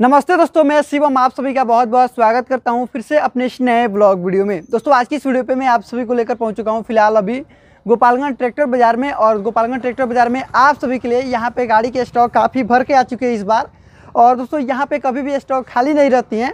नमस्ते दोस्तों, मैं शिवम आप सभी का बहुत बहुत स्वागत करता हूं फिर से अपने इस नए ब्लॉग वीडियो में। दोस्तों आज की इस वीडियो पे मैं आप सभी को लेकर पहुंच चुका हूं फिलहाल अभी गोपालगंज ट्रैक्टर बाज़ार में। और गोपालगंज ट्रैक्टर बाज़ार में आप सभी के लिए यहाँ पे गाड़ी के स्टॉक काफ़ी भर के आ चुके हैं इस बार। और दोस्तों यहाँ पर कभी भी स्टॉक खाली नहीं रहती हैं।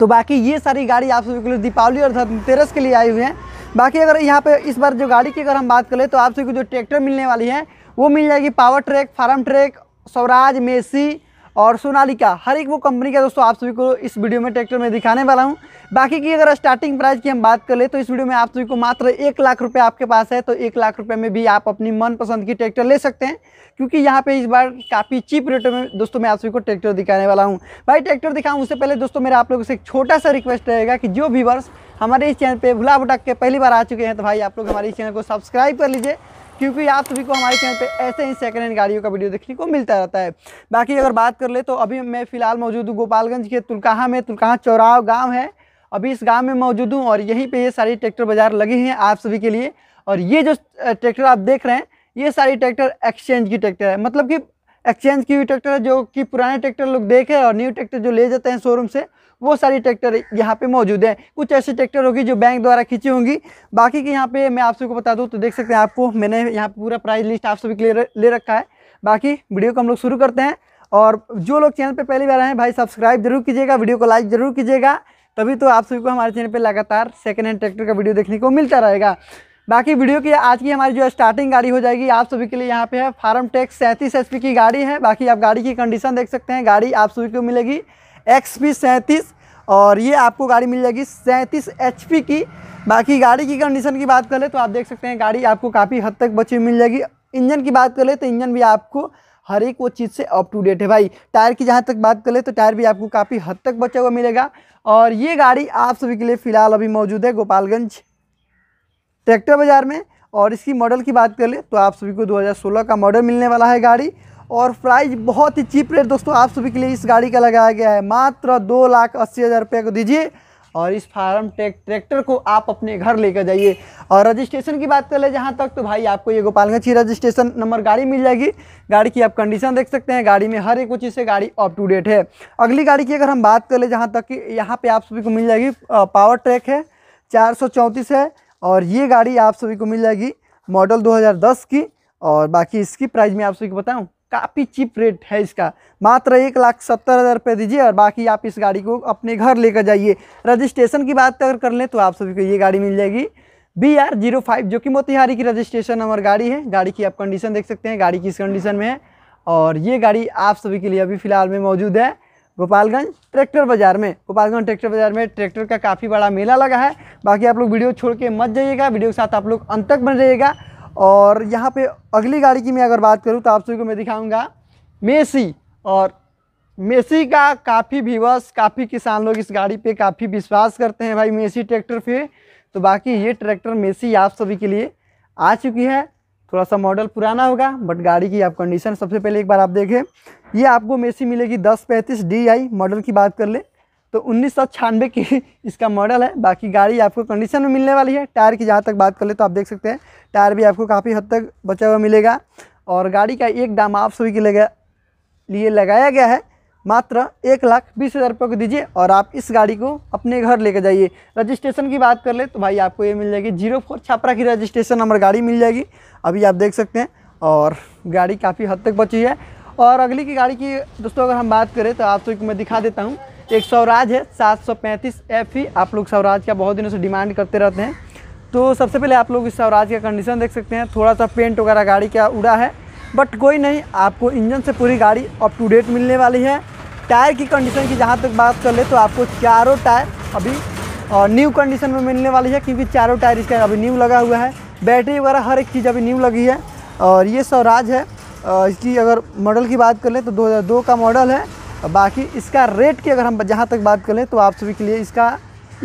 तो बाकी ये सारी गाड़ी आप सभी के लिए दीपावली और धनतेरस के लिए आई हुई हैं। बाकी अगर यहाँ पे इस बार जो गाड़ी की अगर हम बात करें तो आप सभी को जो ट्रैक्टर मिलने वाली हैं वो मिल जाएगी Powertrac, Farmtrac, Swaraj, Massey और सोनालिका, हर एक वो कंपनी का दोस्तों आप सभी को इस वीडियो में ट्रैक्टर में दिखाने वाला हूं। बाकी की अगर स्टार्टिंग प्राइस की हम बात कर ले तो इस वीडियो में आप सभी को मात्र 1 लाख रुपए आपके पास है तो 1 लाख रुपए में भी आप अपनी मनपसंद की ट्रैक्टर ले सकते हैं, क्योंकि यहाँ पे इस बार काफ़ी चीप रेटों में दोस्तों मैं आप सभी को ट्रैक्टर दिखाने वाला हूँ। भाई ट्रैक्टर दिखाऊँ उससे पहले दोस्तों मेरा आप लोगों से एक छोटा सा रिक्वेस्ट रहेगा कि जो व्यूवर्स हमारे इस चैनल पर भुला भटक के पहली बार आ चुके हैं तो भाई आप लोग हमारे इस चैनल को सब्सक्राइब कर लीजिए, क्योंकि आप सभी को हमारे चैनल पे ऐसे ही सेकंड हैंड गाड़ियों का वीडियो देखने को मिलता रहता है। बाकी अगर बात कर ले तो अभी मैं फ़िलहाल मौजूद हूँ गोपालगंज के तुलकाहा में। तुलकाहा चौराव गांव है, अभी इस गांव में मौजूद हूँ और यहीं पे ये सारी ट्रैक्टर बाज़ार लगी हैं आप सभी के लिए। और ये जो ट्रैक्टर आप देख रहे हैं ये सारी ट्रैक्टर एक्सचेंज की ट्रैक्टर है, मतलब कि एक्सचेंज की हुई ट्रैक्टर है, जो कि पुराने ट्रैक्टर लोग देखे और न्यू ट्रैक्टर जो ले जाते हैं शोरूम से वो सारी ट्रैक्टर यहाँ पे मौजूद है। कुछ ऐसे ट्रैक्टर होगी जो बैंक द्वारा खींची होंगी। बाकी के यहाँ पे मैं आप सबको बता दूँ तो देख सकते हैं आपको मैंने यहाँ पे पूरा प्राइस लिस्ट आप सभी के लिए ले रखा है। बाकी वीडियो को हम लोग शुरू करते हैं। और जो लोग चैनल पे पहली बार आए हैं भाई सब्सक्राइब जरूर कीजिएगा, वीडियो को लाइक जरूर कीजिएगा, तभी तो आप सभी को हमारे चैनल पर लगातार सेकेंड हैंड ट्रैक्टर का वीडियो देखने को मिलता रहेगा। बाकी वीडियो की आज की हमारी जो स्टार्टिंग गाड़ी हो जाएगी आप सभी के लिए यहाँ पे है फार्म ट्रैक 37 HP की गाड़ी है। बाकी आप गाड़ी की कंडीशन देख सकते हैं, गाड़ी आप सभी को मिलेगी XP 37 और ये आपको गाड़ी मिल जाएगी 37 HP की। बाकी गाड़ी की कंडीशन की बात करें तो आप देख सकते हैं गाड़ी आपको काफ़ी हद तक बची मिल जाएगी। इंजन की बात करें तो इंजन भी आपको हर एक वो चीज़ से अप टू डेट है। भाई टायर की जहाँ तक बात करें तो टायर भी आपको काफ़ी हद तक बचा हुआ मिलेगा। और ये गाड़ी आप सभी के लिए फ़िलहाल अभी मौजूद है गोपालगंज ट्रैक्टर बाज़ार में। और इसकी मॉडल की बात कर ले तो आप सभी को 2016 का मॉडल मिलने वाला है गाड़ी। और प्राइस बहुत ही चीप रेट दोस्तों आप सभी के लिए इस गाड़ी का लगाया गया है, मात्र 2,80,000 रुपये को दीजिए और इस फार्म ट्रैक ट्रैक्टर को आप अपने घर लेकर जाइए। और रजिस्ट्रेशन की बात कर ले जहाँ तक तो भाई आपको ये गोपालगंज की रजिस्ट्रेशन नंबर गाड़ी मिल जाएगी। गाड़ी की आप कंडीशन देख सकते हैं, गाड़ी में हर एक चीज़ से गाड़ी अप टू डेट है। अगली गाड़ी की अगर हम बात कर ले जहाँ तक कि यहाँ पर आप सभी को मिल जाएगी पावर ट्रैक है 434 है और ये गाड़ी आप सभी को मिल जाएगी मॉडल 2010 की। और बाकी इसकी प्राइस मैं आप सभी को बताऊं काफ़ी चीप रेट है इसका, मात्र 1,70,000 रुपये दीजिए और बाकी आप इस गाड़ी को अपने घर लेकर जाइए। रजिस्ट्रेशन की बात अगर कर लें तो आप सभी को ये गाड़ी मिल जाएगी BR 05 जो कि मोतिहारी की रजिस्ट्रेशन नंबर गाड़ी है। गाड़ी की आप कंडीशन देख सकते हैं, गाड़ी किस कंडीशन में है। और ये गाड़ी आप सभी के लिए अभी फ़िलहाल में मौजूद है गोपालगंज ट्रैक्टर बाज़ार में। गोपालगंज ट्रैक्टर बाज़ार में ट्रैक्टर का काफ़ी बड़ा मेला लगा है। बाकी आप लोग वीडियो छोड़ के मत जाइएगा, वीडियो के साथ आप लोग अंत तक बने रहिएगा। और यहाँ पे अगली गाड़ी की मैं अगर बात करूँ तो आप सभी को मैं दिखाऊंगा मैसी। और मैसी का काफ़ी व्यूअर्स, काफ़ी किसान लोग इस गाड़ी पे काफ़ी विश्वास करते हैं भाई मैसी ट्रैक्टर पे। तो बाकी ये ट्रैक्टर मैसी आप सभी के लिए आ चुकी है। थोड़ा सा मॉडल पुराना होगा बट गाड़ी की आप कंडीशन सबसे पहले एक बार आप देखें। ये आपको मैसी मिलेगी 1035 DI। मॉडल की बात कर ले तो 1996 की इसका मॉडल है। बाकी गाड़ी आपको कंडीशन में मिलने वाली है। टायर की जहाँ तक बात कर ले तो आप देख सकते हैं टायर भी आपको काफ़ी हद तक बचा हुआ मिलेगा। और गाड़ी का एक दाम आप सभी के लिए लगाया गया है, मात्र 1,20,000 रुपये को दीजिए और आप इस गाड़ी को अपने घर लेकर जाइए। रजिस्ट्रेशन की बात कर ले तो भाई आपको ये मिल जाएगी 04 छापरा की रजिस्ट्रेशन नंबर गाड़ी मिल जाएगी, अभी आप देख सकते हैं। और गाड़ी काफ़ी हद तक बची है। और अगली की गाड़ी की दोस्तों अगर हम बात करें तो आप सभी को मैं दिखा देता हूँ एक स्वराज है 735 FE। आप लोग स्वराज का बहुत दिनों से डिमांड करते रहते हैं। तो सबसे पहले आप लोग इस स्वराज का कंडीशन देख सकते हैं, थोड़ा सा पेंट वगैरह गाड़ी का उड़ा है बट कोई नहीं, आपको इंजन से पूरी गाड़ी अप टू डेट मिलने वाली है। टायर की कंडीशन की जहाँ तक बात कर ले तो आपको चारों टायर अभी और न्यू कंडीशन में मिलने वाली है, क्योंकि चारों टायर इसका अभी न्यू लगा हुआ है। बैटरी वगैरह हर एक चीज़ अभी न्यू लगी है। और ये स्वराज है, इसकी अगर मॉडल की बात कर ले तो 2002 का मॉडल है। बाकी इसका रेट की अगर हम जहाँ तक बात कर ले तो आप सभी के लिए इसका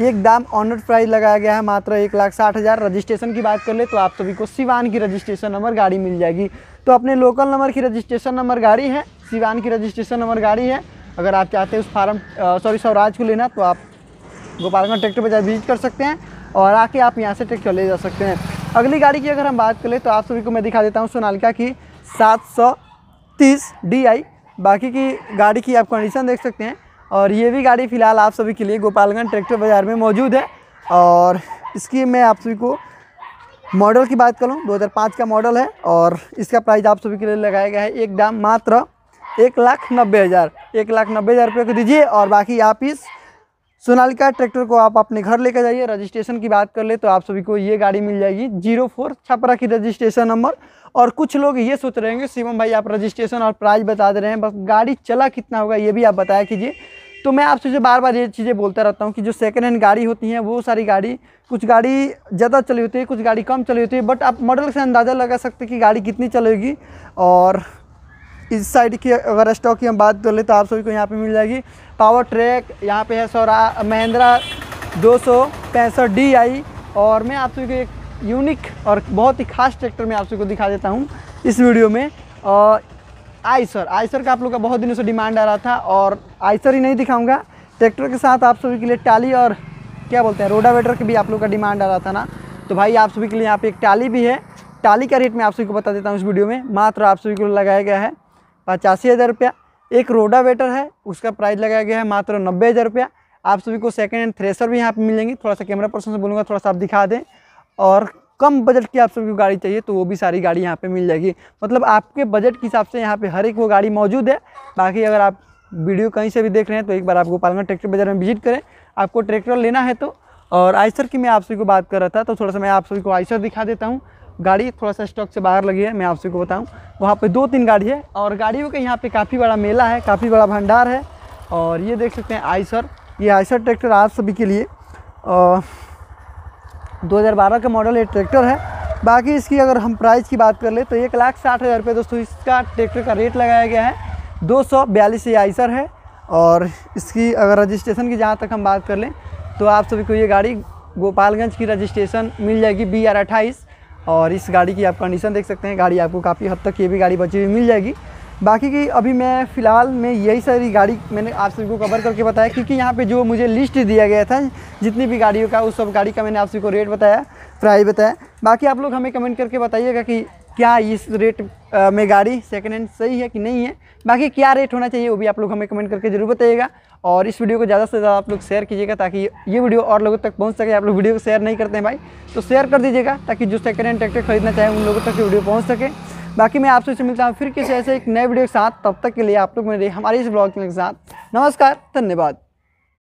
एक दाम ऑनर प्राइस लगाया गया है, मात्र 1,60,000। रजिस्ट्रेशन की बात कर ले तो आप सभी को सिवान की रजिस्ट्रेशन नंबर गाड़ी मिल जाएगी। तो अपने लोकल नंबर की रजिस्ट्रेशन नंबर गाड़ी है, सिवान की रजिस्ट्रेशन नंबर गाड़ी है। अगर आप चाहते हैं उस स्वराज को लेना तो आप गोपालगंज ट्रैक्टर बाज़ार विजिट कर सकते हैं और आके आप यहाँ से ट्रैक्टर ले जा सकते हैं। अगली गाड़ी की अगर हम बात करें तो आप सभी को मैं दिखा देता हूँ सोनालिका की 730 DI। बाकी की गाड़ी की आप कंडीशन देख सकते हैं। और ये भी गाड़ी फ़िलहाल आप सभी के लिए गोपालगंज ट्रैक्टर बाज़ार में मौजूद है। और इसकी मैं आप सभी को मॉडल की बात करूँ 2005 का मॉडल है और इसका प्राइस आप सभी के लिए लगाया गया है एक दाम मात्र 1,90,000 1,90,000 रुपये को दीजिए। और बाकी आप इस सोनालिका ट्रैक्टर को आप अपने घर लेकर जाइए। रजिस्ट्रेशन की बात कर ले तो आप सभी को ये गाड़ी मिल जाएगी 04 छपरा की रजिस्ट्रेशन नंबर। और कुछ लोग ये सोच रहे होंगे शिवम भाई आप रजिस्ट्रेशन और प्राइस बता दे रहे हैं, बस गाड़ी चला कितना होगा ये भी आप बताया कीजिए। तो मैं आपसे जो बार बार ये चीज़ें बोलता रहता हूँ कि जो सेकेंड हैंड गाड़ी होती हैं वो सारी गाड़ी, कुछ गाड़ी ज़्यादा चली होती है, कुछ गाड़ी कम चली होती है, बट आप मॉडल से अंदाज़ा लगा सकते हैं कि गाड़ी कितनी चलेगी। और इस साइड की अगर स्टॉक की हम बात कर ले तो आप सभी को यहाँ पे मिल जाएगी पावर ट्रैक, यहाँ पे है स्वराज महिंद्रा 265 DI। और मैं आप सभी को एक यूनिक और बहुत ही खास ट्रैक्टर में आप सभी को दिखा देता हूँ इस वीडियो में। और आइसर का आप लोग का बहुत दिनों से डिमांड आ रहा था। और आइसर ही नहीं दिखाऊँगा, ट्रैक्टर के साथ आप सभी के लिए टाली और क्या बोलते हैं रोटावेटर के भी आप लोग का डिमांड आ रहा था ना, तो भाई आप सभी के लिए यहाँ पर एक टाली भी है। टाली का रेट मैं आप सभी को बता देता हूँ इस वीडियो में, मात्र आप सभी को लगाया गया है 85,000 रुपया। एक रोटावेटर है उसका प्राइस लगाया गया है मात्र 90,000 रुपया। आप सभी को सेकंड हैंड थ्रेसर भी यहाँ पे मिलेंगी। थोड़ा सा कैमरा पर्सन से बोलूँगा थोड़ा सा आप दिखा दें। और कम बजट की आप सभी को गाड़ी चाहिए तो वो भी सारी गाड़ी यहाँ पे मिल जाएगी, मतलब आपके बजट के हिसाब से यहाँ पे हर एक वो गाड़ी मौजूद है। बाकी अगर आप वीडियो कहीं से भी देख रहे हैं तो एक बार आप गोपालगंज ट्रैक्टर बाज़ार में विजिट करें आपको ट्रैक्टर लेना है तो। और आइसर की मैं आप सभी को बात कर रहा था तो थोड़ा सा मैं आप सभी को आइसर दिखा देता हूँ। गाड़ी थोड़ा सा स्टॉक से बाहर लगी है, मैं आप सभी को बताऊं वहाँ पे 2-3 गाड़ी है। और गाड़ियों का यहाँ पे काफ़ी बड़ा मेला है, काफ़ी बड़ा भंडार है। और ये देख सकते हैं आइसर, ये आइसर ट्रैक्टर आप सभी के लिए 2012 का मॉडल ये ट्रैक्टर है। बाकी इसकी अगर हम प्राइस की बात कर ले तो 1,60,000 रुपये दोस्तों इसका ट्रैक्टर का रेट लगाया गया है। 242 ये आइसर है। और इसकी अगर रजिस्ट्रेशन की जहाँ तक हम बात कर लें तो आप सभी को ये गाड़ी गोपालगंज की रजिस्ट्रेशन मिल जाएगी BR 28। और इस गाड़ी की आप कंडीशन देख सकते हैं, गाड़ी आपको काफ़ी हद तक ये भी गाड़ी बची हुई मिल जाएगी। बाकी की अभी मैं फ़िलहाल में यही सारी गाड़ी मैंने आप सभी को कवर करके बताया, क्योंकि यहाँ पे जो मुझे लिस्ट दिया गया था जितनी भी गाड़ियों का उस सब गाड़ी का मैंने आप सभी को रेट बताया, प्राइस बताया। बाकी आप लोग हमें कमेंट करके बताइएगा कि क्या इस रेट में गाड़ी सेकेंड हैंड सही है कि नहीं है, बाकी क्या रेट होना चाहिए वो भी आप लोग हमें कमेंट करके जरूर बताइएगा। और इस वीडियो को ज़्यादा से ज़्यादा आप लोग शेयर कीजिएगा ताकि ये वीडियो और लोगों तक पहुंच सके। आप लोग वीडियो को शेयर नहीं करते हैं भाई, तो शेयर कर दीजिएगा ताकि जो सेकेंड हैंड ट्रैक्टर खरीदना चाहें उन लोगों तक ये वीडियो पहुँच सके। बाकी मैं आपसे मिलता हूँ फिर किसी ऐसे एक नए वीडियो के साथ, तब तक के लिए आप लोग मेरे हमारे इस ब्लॉग के साथ नमस्कार, धन्यवाद।